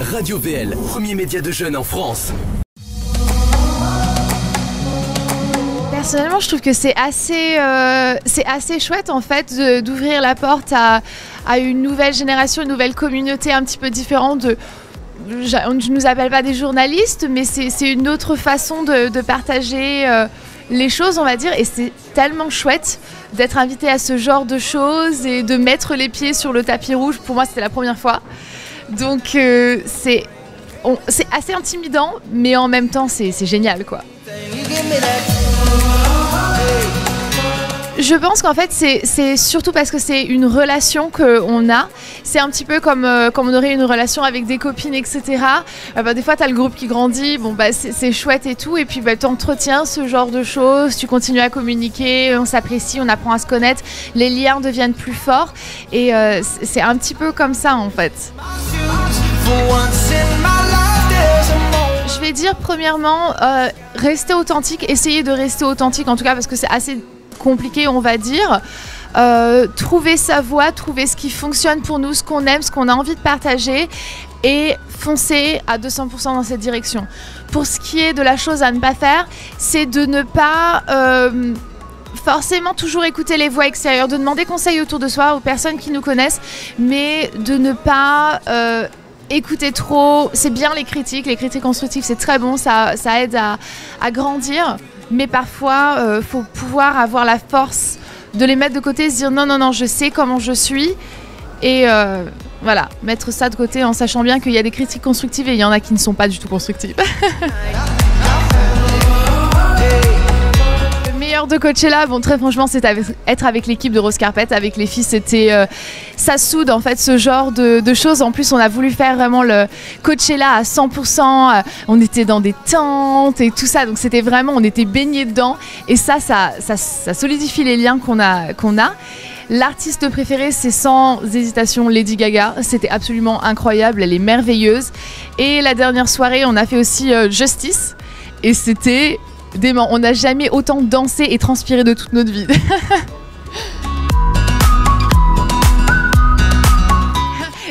Radio VL, premier média de jeunes en France. Personnellement, je trouve que c'est assez chouette en fait d'ouvrir la porte à une nouvelle génération, une nouvelle communauté un petit peu différente de... On ne nous appelle pas des journalistes, mais c'est une autre façon de partager les choses, on va dire. Et c'est tellement chouette d'être invité à ce genre de choses et de mettre les pieds sur le tapis rouge. Pour moi, c'était la première fois. Donc c'est assez intimidant, mais en même temps, c'est génial, quoi. Je pense qu'en fait, c'est surtout parce que c'est une relation qu'on a. C'est un petit peu comme on aurait une relation avec des copines, etc. Des fois, tu as le groupe qui grandit, c'est chouette et tout. Et puis, tu entretiens ce genre de choses, tu continues à communiquer, on s'apprécie, on apprend à se connaître. Les liens deviennent plus forts. Et c'est un petit peu comme ça, en fait. Je vais dire, premièrement, rester authentique, essayer de rester authentique, en tout cas, parce que c'est assez... compliqué, on va dire. Trouver sa voie, trouver ce qui fonctionne pour nous, ce qu'on aime, ce qu'on a envie de partager et foncer à 200% dans cette direction. Pour ce qui est de la chose à ne pas faire, c'est de ne pas forcément toujours écouter les voix extérieures, de demander conseil autour de soi aux personnes qui nous connaissent, mais de ne pas... écoutez trop, c'est bien les critiques constructives, c'est très bon, ça aide à grandir, mais parfois faut pouvoir avoir la force de les mettre de côté, se dire non, je sais comment je suis, et voilà, mettre ça de côté en sachant bien qu'il y a des critiques constructives et il y en a qui ne sont pas du tout constructives. De Coachella, très franchement, c'est être avec l'équipe de Rose Carpet, avec les filles, c'était ça soude en fait ce genre de choses. En plus, on a voulu faire vraiment le Coachella à 100%. On était dans des tentes et tout ça, donc c'était vraiment, on était baignés dedans. Et ça solidifie les liens qu'on a. L'artiste préférée, c'est sans hésitation Lady Gaga. C'était absolument incroyable, elle est merveilleuse. Et la dernière soirée, on a fait aussi Justice, et c'était dément, on n'a jamais autant dansé et transpiré de toute notre vie.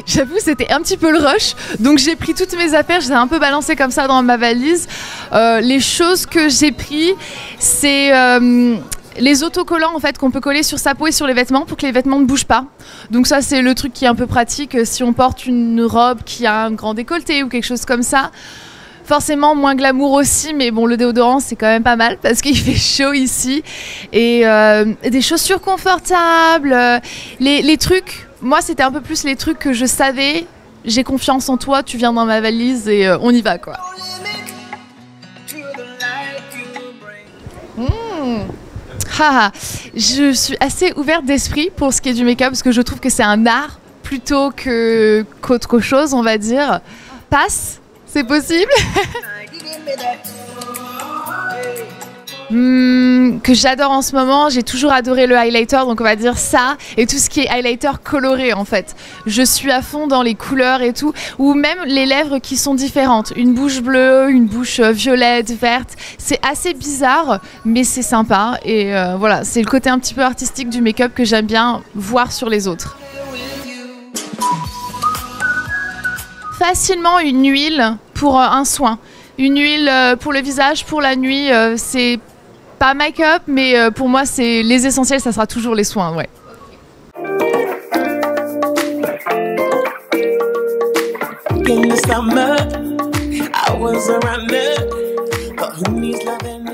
J'avoue, c'était un petit peu le rush, donc j'ai pris toutes mes affaires, je les ai un peu balancées comme ça dans ma valise. Les choses que j'ai prises, c'est... les autocollants en fait qu'on peut coller sur sa peau et sur les vêtements pour que les vêtements ne bougent pas. Donc ça, c'est le truc qui est un peu pratique si on porte une robe qui a un grand décolleté ou quelque chose comme ça. Forcément moins glamour aussi, mais bon, le déodorant c'est quand même pas mal parce qu'il fait chaud ici. Et des chaussures confortables, les trucs, moi c'était un peu plus les trucs que je savais, j'ai confiance en toi, tu viens dans ma valise et on y va, quoi. Je suis assez ouverte d'esprit pour ce qui est du make-up parce que je trouve que c'est un art plutôt qu'autre chose, on va dire. Passe. C'est possible. Que j'adore en ce moment, j'ai toujours adoré le highlighter, donc on va dire ça, et tout ce qui est highlighter coloré en fait. Je suis à fond dans les couleurs et tout, ou même les lèvres qui sont différentes, une bouche bleue, une bouche violette, verte, c'est assez bizarre, mais c'est sympa, et voilà, c'est le côté un petit peu artistique du make-up que j'aime bien voir sur les autres. Facilement une huile pour un soin, une huile pour le visage, pour la nuit, c'est pas make-up, mais pour moi c'est les essentiels, ça sera toujours les soins, ouais. Okay.